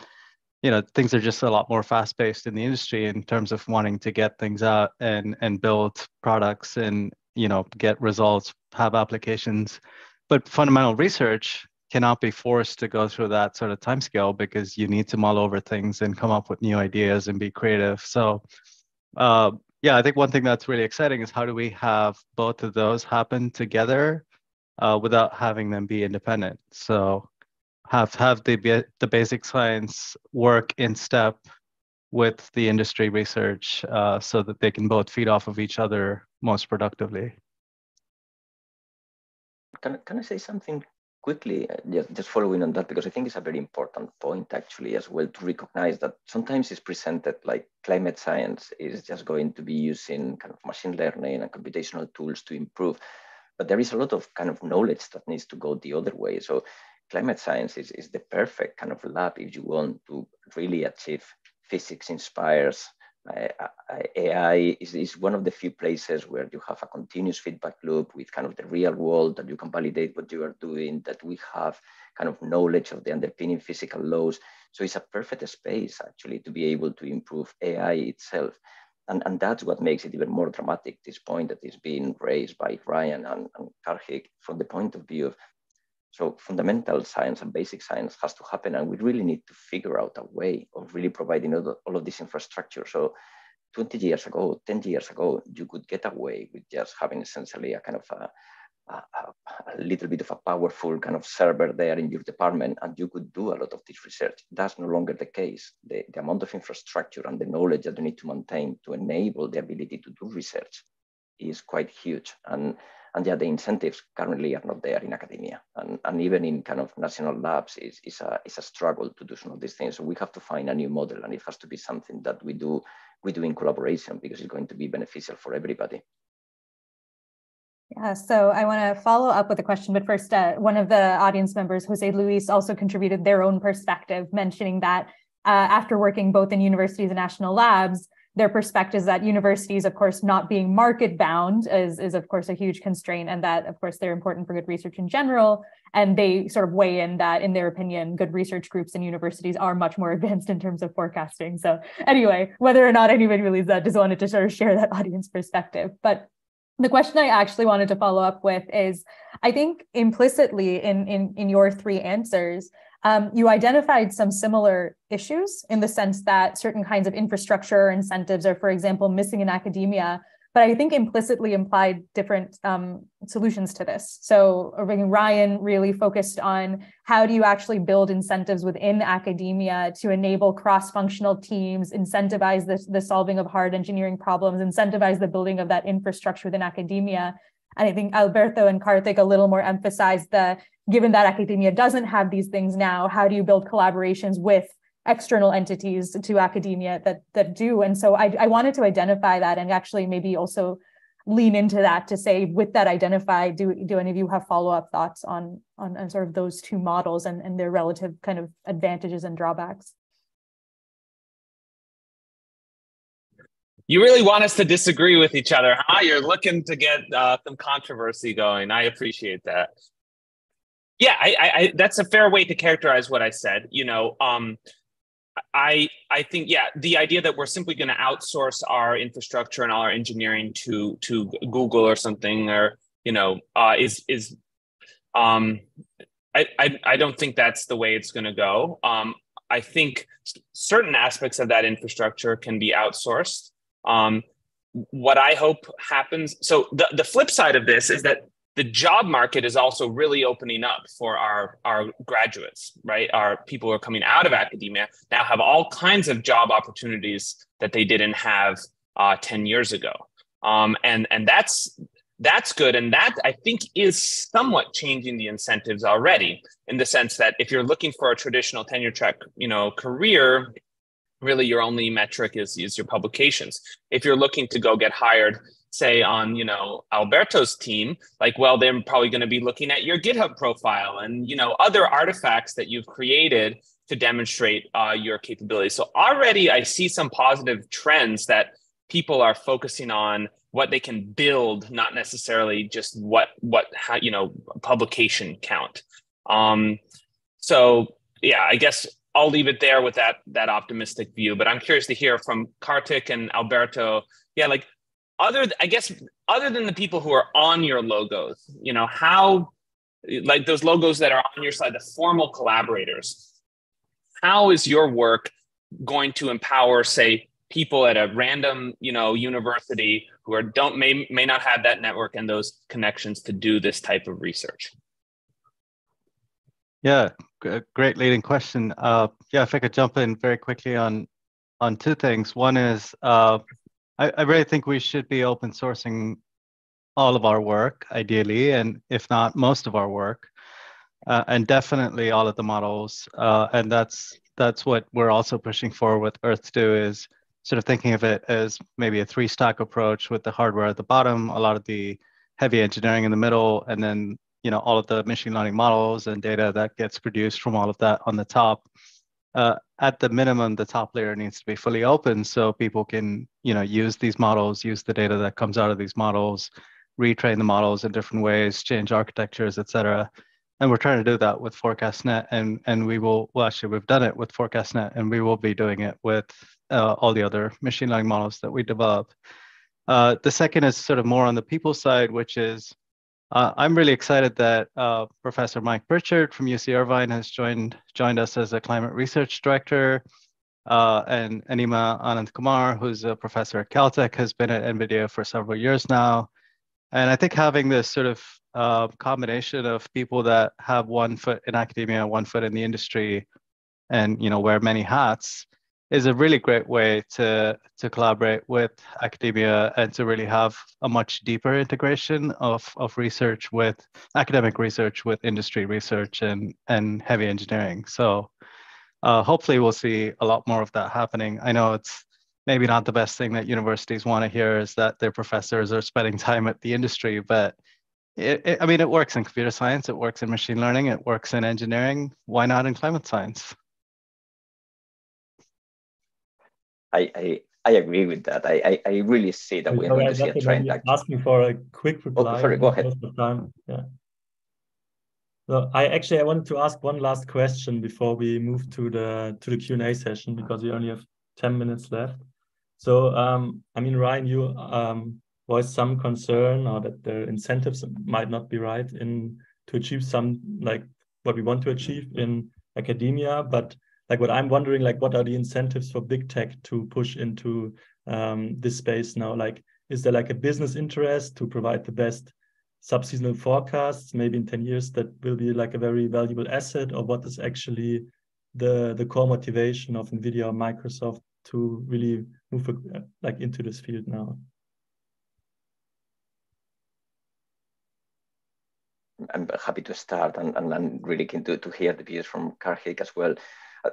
you know, things are just a lot more fast-paced in the industry in terms of wanting to get things out and build products and, you know, get results, have applications. But fundamental research cannot be forced to go through that sort of timescale because you need to mull over things and come up with new ideas and be creative. So yeah, I think one thing that's really exciting is how do we have both of those happen together without having them be independent. So have the basic science work in step with the industry research so that they can both feed off of each other most productively. Can I say something quickly? Just following on that, because I think it's a very important point actually as well to recognize that sometimes it's presented like climate science is just going to be using kind of machine learning and computational tools to improve. But there is a lot of kind of knowledge that needs to go the other way. So climate science is the perfect kind of lab if you want to really achieve physics inspires AI. Is one of the few places where you have a continuous feedback loop with kind of the real world that you can validate what you are doing, that we have kind of knowledge of the underpinning physical laws. So it's a perfect space actually to be able to improve AI itself. And that's what makes it even more dramatic, this point that is being raised by Ryan and Karthik from the point of view of, so fundamental science and basic science has to happen, and we really need to figure out a way of really providing all of this infrastructure. So 20 years ago, 10 years ago, you could get away with just having essentially a kind of a little bit of a powerful kind of server there in your department, and you could do a lot of this research. That's no longer the case. The amount of infrastructure and the knowledge that you need to maintain to enable the ability to do research is quite huge. And yeah, the incentives currently are not there in academia. And even in kind of national labs, it's a struggle to do some of these things. So we have to find a new model, and it has to be something that we do in collaboration because it's going to be beneficial for everybody. Yeah, so I want to follow up with a question, but first, one of the audience members, Jose Luis, also contributed their own perspective, mentioning that after working both in universities and national labs, their perspectives that universities, of course, not being market bound is of course a huge constraint, and that of course they're important for good research in general. And they sort of weigh in that, in their opinion, good research groups and universities are much more advanced in terms of forecasting. So anyway, whether or not anybody believes that, just wanted to sort of share that audience perspective. But the question I actually wanted to follow up with is, I think implicitly in your three answers, you identified some similar issues in the sense that certain kinds of infrastructure or incentives are, for example, missing in academia, but I think implicitly implied different solutions to this. So Ryan really focused on how do you actually build incentives within academia to enable cross-functional teams, incentivize the solving of hard engineering problems, incentivize the building of that infrastructure within academia. And I think Alberto and Karthik a little more emphasized the, given that academia doesn't have these things now, how do you build collaborations with external entities to academia that do? And so I wanted to identify that and actually maybe also lean into that to say, with that identified, do any of you have follow-up thoughts on sort of those two models and their relative kind of advantages and drawbacks? You really want us to disagree with each other, huh? You're looking to get some controversy going. I appreciate that. Yeah, I that's a fair way to characterize what I said. You know, I think, yeah, the idea that we're simply going to outsource our infrastructure and all our engineering to Google or something, or, you know, I don't think that's the way it's going to go. I think certain aspects of that infrastructure can be outsourced. what I hope happens. So the flip side of this is that the job market is also really opening up for our graduates, right? Our people who are coming out of academia now have all kinds of job opportunities that they didn't have 10 years ago. And that's good. And that, I think, is somewhat changing the incentives already, in the sense that if you're looking for a traditional tenure track, career, really your only metric is your publications. If you're looking to go get hired, say on, Alberto's team, they're probably going to be looking at your GitHub profile and, other artifacts that you've created to demonstrate your capabilities. So already I see some positive trends that people are focusing on what they can build, not necessarily just how publication count. So yeah, I guess I'll leave it there with that optimistic view, but I'm curious to hear from Karthik and Alberto. Yeah, other than the people who are on your logos, how, those logos that are on your side, the formal collaborators, how is your work going to empower, say, people at a random, university who are may not have that network and those connections to do this type of research? Yeah, great leading question. If I could jump in very quickly on two things. One is, I really think we should be open sourcing all of our work, ideally, and if not, most of our work, and definitely all of the models. And that's what we're also pushing for with Earth-2, is sort of thinking of it as maybe a three-stack approach, with the hardware at the bottom, a lot of the heavy engineering in the middle, and then all of the machine learning models and data that gets produced from all of that on the top. At the minimum, the top layer needs to be fully open so people can, use these models, use the data that comes out of these models, retrain the models in different ways, change architectures, et cetera. And we're trying to do that with ForecastNet, and we will, we've done it with ForecastNet, and we will be doing it with all the other machine learning models that we develop. The second is sort of more on the people side, which is, I'm really excited that Professor Mike Pritchard from UC Irvine has joined us as a climate research director, and Anima Anand Kumar, who's a professor at Caltech, has been at NVIDIA for several years now. And I think having this sort of combination of people that have one foot in academia, one foot in the industry, and wear many hats, is a really great way to collaborate with academia and to really have a much deeper integration of research with academic research, with industry research and heavy engineering. So hopefully we'll see a lot more of that happening. I know it's maybe not the best thing that universities want to hear, is that their professors are spending time at the industry, but it works in computer science, it works in machine learning, it works in engineering. Why not in climate science? I agree with that. I really see that we're going to see a trend. Asking for a quick reply. Oh, sorry, go ahead. Yeah. So I wanted to ask one last question before we move to the Q&A session, because we only have 10 minutes left. So Ryan, you voiced some concern, or that the incentives might not be right to achieve some, what we want to achieve in academia, but what I'm wondering, what are the incentives for big tech to push into this space now? Is there a business interest to provide the best subseasonal forecasts? Maybe in 10 years, that will be a very valuable asset. Or what is actually the core motivation of NVIDIA or Microsoft to really move into this field now? I'm happy to start, and I'm really keen to hear the views from Karthik as well.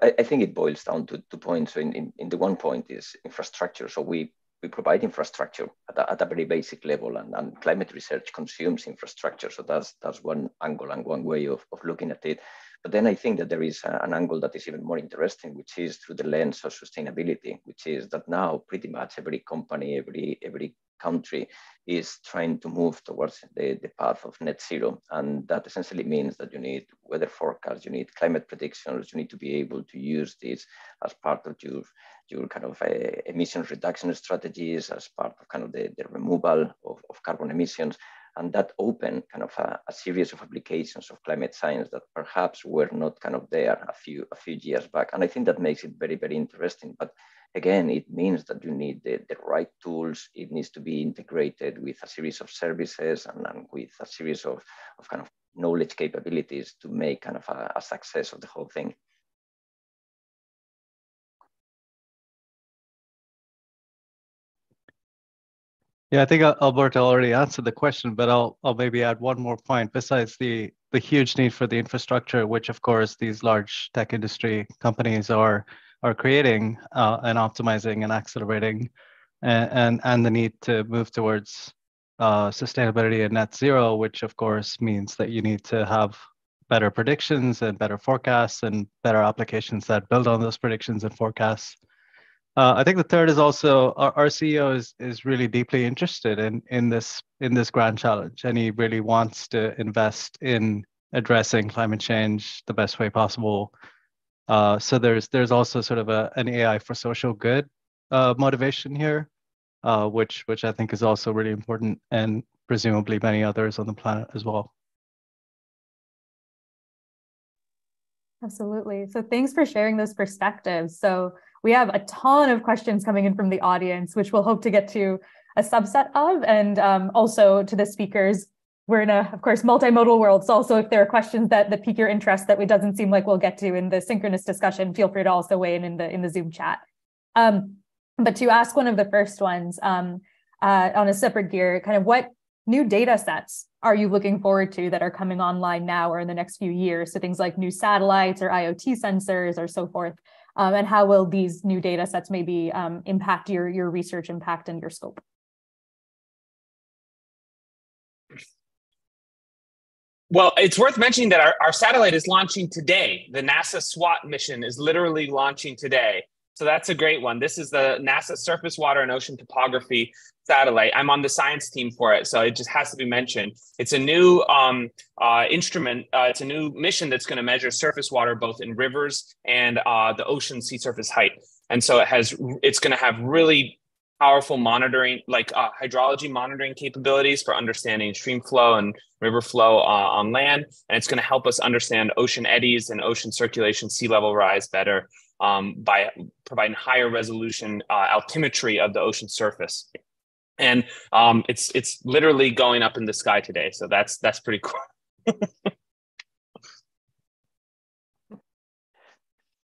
I think it boils down to 2 points. So in the one point is infrastructure. So we provide infrastructure at a very basic level, and climate research consumes infrastructure. So that's one angle and one way of looking at it. But then I think that there is an angle that is even more interesting, which is through the lens of sustainability, which is that now pretty much every company, every country is trying to move towards the path of net zero. And that essentially means that you need weather forecasts, you need climate predictions, you need to be able to use this as part of your kind of emissions reduction strategies, as part of the removal of carbon emissions. And that opened a series of applications of climate science that perhaps were not there a few years back. And I think that makes it very, very interesting. But Again, it means that you need the right tools. It needs to be integrated with a series of services and with a series of kind of knowledge capabilities to make kind of a success of the whole thing. Yeah, I think Alberto already answered the question, but I'll maybe add one more point besides the huge need for the infrastructure, which of course these large tech industry companies are creating and optimizing and accelerating, and the need to move towards sustainability and net zero, which of course means that you need to have better predictions and better forecasts and better applications that build on those predictions and forecasts. I think the third is also our CEO is really deeply interested in this grand challenge, and he really wants to invest in addressing climate change the best way possible. So there's also sort of an AI for social good motivation here, which I think is also really important, and presumably many others on the planet as well. Absolutely. So thanks for sharing those perspectives. So we have a ton of questions coming in from the audience, which we'll hope to get to a subset of, and also to the speakers. We're in a, of course, multimodal world. So also if there are questions that pique your interest that it doesn't seem like we'll get to in the synchronous discussion, feel free to also weigh in the Zoom chat. But to ask one of the first ones on a separate gear, kind of what new data sets are you looking forward to that are coming online now or in the next few years? So things like new satellites or IoT sensors or so forth. And how will these new data sets maybe impact your research impact and your scope? Well, it's worth mentioning that our satellite is launching today. The NASA SWAT mission is literally launching today. So that's a great one. This is the NASA Surface Water and Ocean Topography satellite. I'm on the science team for it, so it just has to be mentioned. It's a new instrument. It's a new mission that's going to measure surface water both in rivers and the ocean sea surface height. And so it's going to have really powerful monitoring, like hydrology monitoring capabilities for understanding stream flow and river flow on land. And it's going to help us understand ocean eddies and ocean circulation, sea level rise better. By providing higher resolution altimetry of the ocean surface, and it's literally going up in the sky today. So that's pretty cool.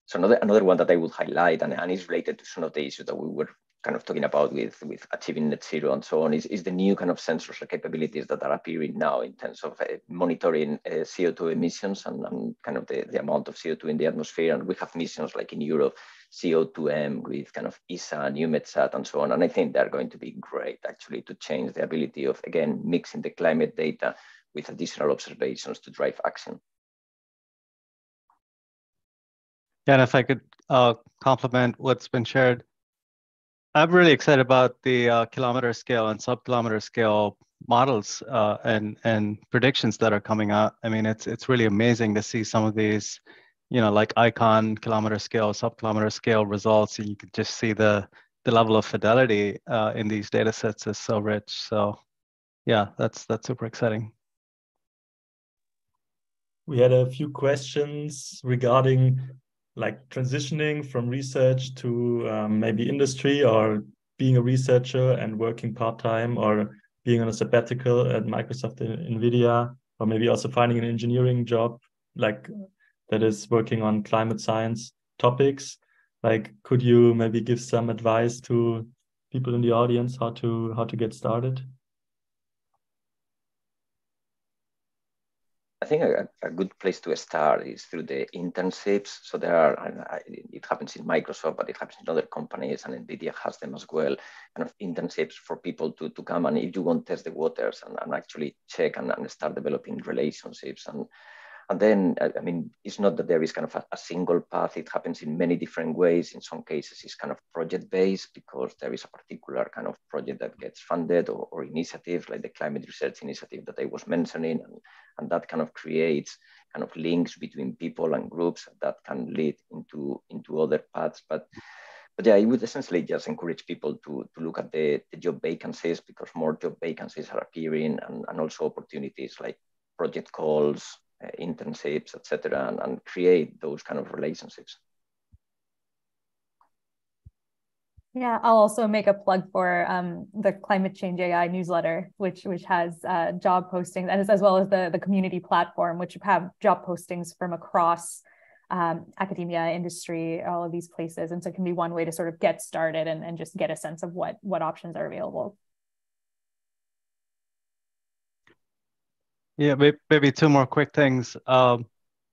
So another one that I would highlight, and is related to some of the issues that we were kind of talking about with achieving net zero and so on, is the new kind of sensors or capabilities that are appearing now in terms of monitoring CO2 emissions and kind of the amount of CO2 in the atmosphere. And we have missions like in Europe, CO2M with kind of ESA, EUMETSAT and so on. And I think they're going to be great actually to change the ability of, again, mixing the climate data with additional observations to drive action. Yeah, and if I could complement what's been shared, I'm really excited about the kilometer scale and sub-kilometer scale models and predictions that are coming out. I mean, it's really amazing to see some of these, you know, like ICON kilometer scale, sub-kilometer scale results, and you can just see the level of fidelity in these data sets is so rich. So, yeah, that's super exciting. We had a few questions regarding like transitioning from research to maybe industry, or being a researcher and working part-time, or being on a sabbatical at Microsoft NVIDIA, or maybe also finding an engineering job like that is working on climate science topics. Like, could you maybe give some advice to people in the audience how to get started? I think a good place to start is through the internships. So there are, it happens in Microsoft, but it happens in other companies, and NVIDIA has them as well, kind of internships for people to come, and if you want, test the waters and actually check and start developing relationships. And then, I mean, it's not that there is kind of a single path. It happens in many different ways. In some cases, it's kind of project-based because there is a particular kind of project that gets funded, or initiative like the Climate Research Initiative that I was mentioning. And that kind of creates kind of links between people and groups that can lead into other paths. But yeah, I would essentially just encourage people to look at the job vacancies, because more job vacancies are appearing, and also opportunities like project calls, internships, etc., and create those kind of relationships. Yeah, I'll also make a plug for the Climate Change AI newsletter, which has job postings, and as well as the community platform, which have job postings from across academia, industry, all of these places. And so it can be one way to sort of get started and just get a sense of what options are available. Yeah, maybe two more quick things. I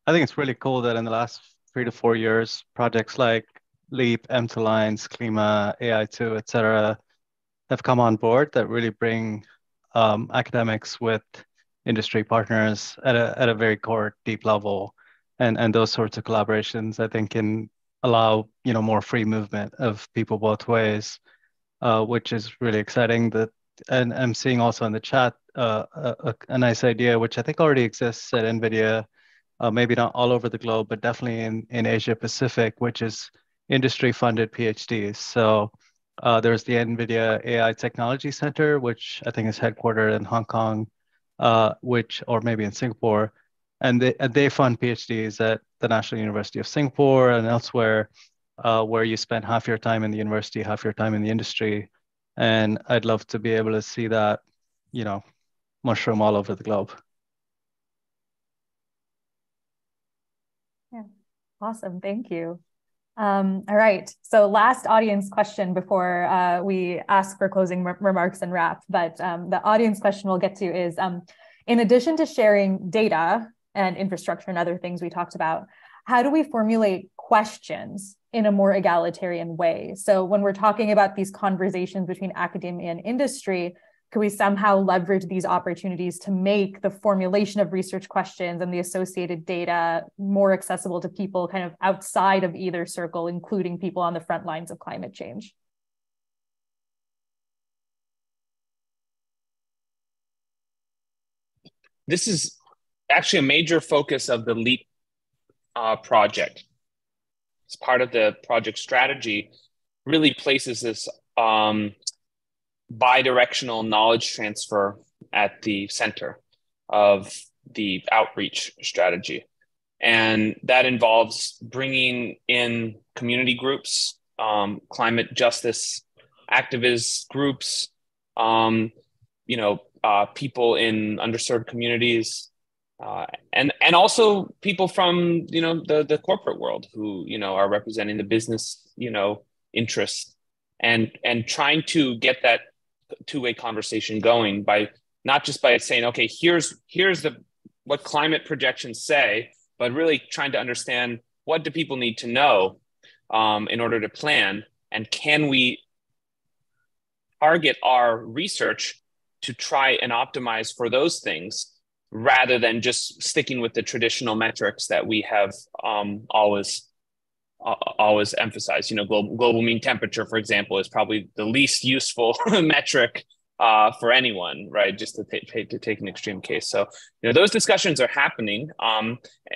think it's really cool that in the last 3 to 4 years, projects like LEAP, M2Lines, Klima, AI2, et cetera, have come on board that really bring academics with industry partners at a very core, deep level. And those sorts of collaborations, I think, can allow, you know, more free movement of people both ways, which is really exciting. And I'm seeing also in the chat a nice idea, which I think already exists at NVIDIA, maybe not all over the globe, but definitely in Asia Pacific, which is industry-funded PhDs. So there's the NVIDIA AI Technology Center, which I think is headquartered in Hong Kong, or maybe in Singapore. And they fund PhDs at the National University of Singapore and elsewhere, where you spend half your time in the university, half your time in the industry. And I'd love to be able to see that, you know, mushroom all over the globe. Yeah, awesome, thank you. All right, so last audience question before we ask for closing remarks and wrap, but the audience question we'll get to is, in addition to sharing data and infrastructure and other things we talked about, how do we formulate questions in a more egalitarian way? So when we're talking about these conversations between academia and industry, could we somehow leverage these opportunities to make the formulation of research questions and the associated data more accessible to people kind of outside of either circle, including people on the front lines of climate change? This is actually a major focus of the LEAP project. As part of the project strategy, really places this bidirectional knowledge transfer at the center of the outreach strategy. And that involves bringing in community groups, climate justice activist groups, you know, people in underserved communities, and also people from, you know, the corporate world who, you know, are representing the business, you know, interests, and trying to get that two-way conversation going by not just by saying, okay, here's what climate projections say, but really trying to understand what do people need to know in order to plan, and can we target our research to try and optimize for those things rather than just sticking with the traditional metrics that we have always emphasized. You know, global mean temperature, for example, is probably the least useful metric for anyone, right? Just to take an extreme case. So, you know, those discussions are happening.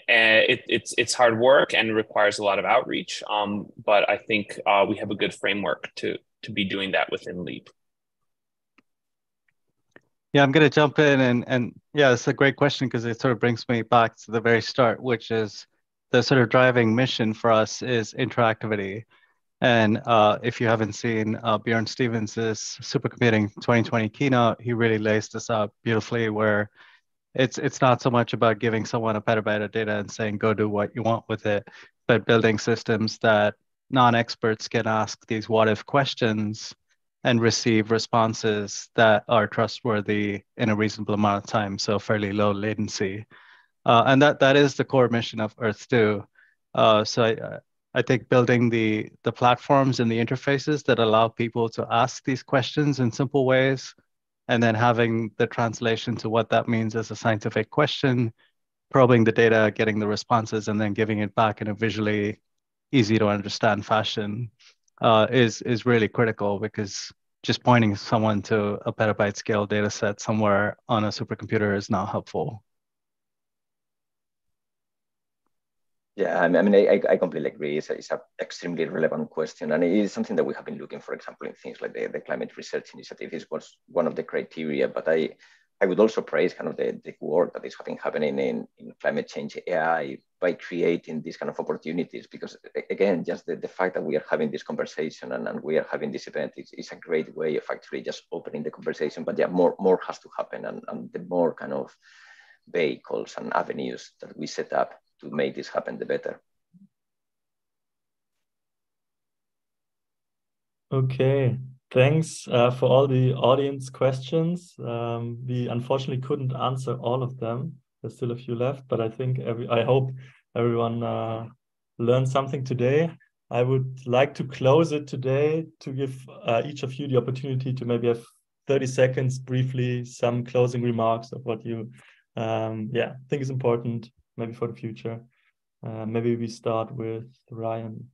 It's hard work and requires a lot of outreach, but I think we have a good framework to be doing that within LEAP. Yeah, I'm going to jump in and yeah, it's a great question because it sort of brings me back to the very start, which is the sort of driving mission for us is interactivity. And if you haven't seen Bjorn Stevens' Supercomputing 2020 keynote, he really lays this out beautifully, where it's not so much about giving someone a petabyte of data and saying, go do what you want with it, but building systems that non-experts can ask these what-if questions and receive responses that are trustworthy in a reasonable amount of time, so fairly low latency. And that is the core mission of Earth-2. So I think building the platforms and the interfaces that allow people to ask these questions in simple ways, and then having the translation to what that means as a scientific question, probing the data, getting the responses, and then giving it back in a visually easy to understand fashion. Is really critical, because just pointing someone to a petabyte scale data set somewhere on a supercomputer is not helpful. Yeah, I mean, I completely agree. It's an extremely relevant question, and it is something that we have been looking, for example, in things like the Climate Research Initiative. It was one of the criteria, but I I would also praise kind of the work that is happening in climate change AI by creating these kind of opportunities, because again, just the fact that we are having this conversation and we are having this event is a great way of actually just opening the conversation, but yeah, more has to happen, and the more kind of vehicles and avenues that we set up to make this happen, the better. Okay. Thanks for all the audience questions. We unfortunately couldn't answer all of them. There's still a few left, but I think I hope everyone learned something today. I would like to close it today to give each of you the opportunity to maybe have 30 seconds briefly, some closing remarks of what you think is important, maybe for the future. Maybe we start with Ryan.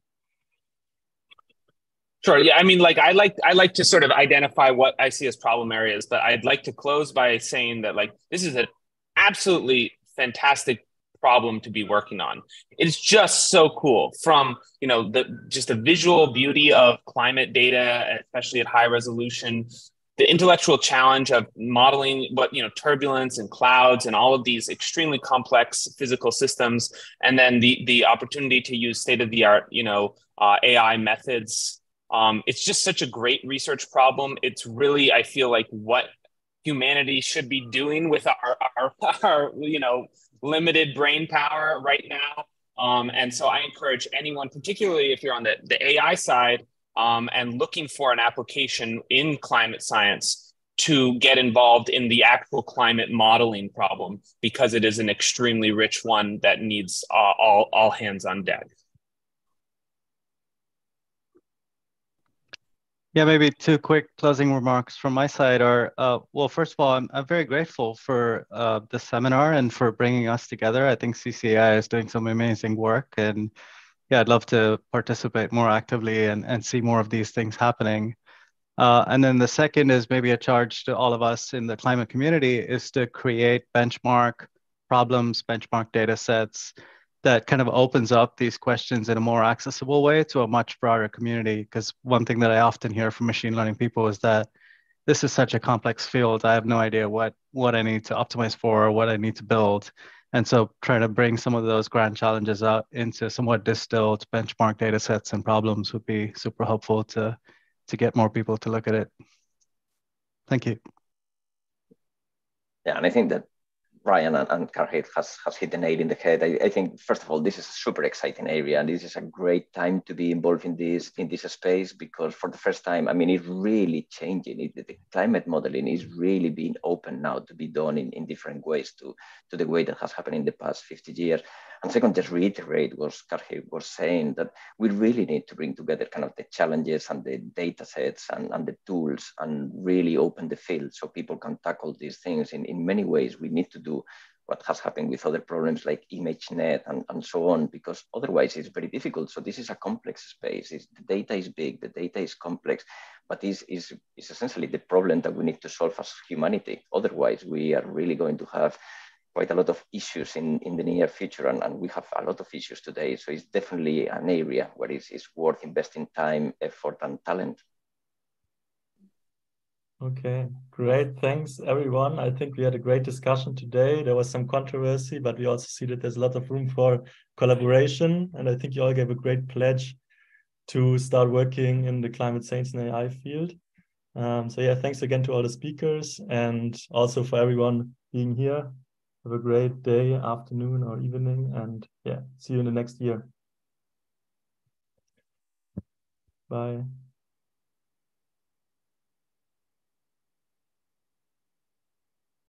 Sure. Yeah. I mean, like I like to sort of identify what I see as problem areas, but I'd like to close by saying that like this is an absolutely fantastic problem to be working on. It's just so cool, from the visual beauty of climate data, especially at high resolution, the intellectual challenge of modeling what turbulence and clouds and all of these extremely complex physical systems, and then the opportunity to use state of the art AI methods. It's just such a great research problem. It's really, I feel like, what humanity should be doing with our limited brain power right now. And so I encourage anyone, particularly if you're on the AI side and looking for an application in climate science, to get involved in the actual climate modeling problem, because it is an extremely rich one that needs all hands on deck. Yeah, maybe two quick closing remarks from my side are, well, first of all, I'm very grateful for the seminar and for bringing us together. I think CCAI is doing some amazing work, and yeah, I'd love to participate more actively and see more of these things happening. And then the second is maybe a charge to all of us in the climate community is to create benchmark problems, benchmark data sets that kind of opens up these questions in a more accessible way to a much broader community. Because one thing that I often hear from machine learning people is that this is such a complex field. I have no idea what I need to optimize for or what I need to build. And so trying to bring some of those grand challenges out into somewhat distilled benchmark data sets and problems would be super helpful to get more people to look at it. Thank you. Yeah, and I think that Ryan and Karthik has hit the nail in the head. I think, first of all, this is a super exciting area, and this is a great time to be involved in this space, because for the first time, I mean, it's really changing. The climate modeling is really being open now to be done in different ways to the way that has happened in the past 50 years. And second, just reiterate what Karthik was saying, that we really need to bring together kind of the challenges and the data sets and the tools, and really open the field so people can tackle these things. In many ways, we need to do what has happened with other problems like ImageNet and so on, because otherwise it's very difficult. So this is a complex space. The data is big, the data is complex, but this is essentially the problem that we need to solve as humanity. Otherwise, we are really going to have quite a lot of issues in the near future, and we have a lot of issues today. So it's definitely an area where it's worth investing time, effort, and talent. Okay, great. Thanks, everyone. I think we had a great discussion today. There was some controversy, but we also see that there's a lot of room for collaboration. And I think you all gave a great pledge to start working in the climate science and AI field. So yeah, thanks again to all the speakers, and also for everyone being here. Have a great day, afternoon, or evening. And yeah, see you in the next year. Bye.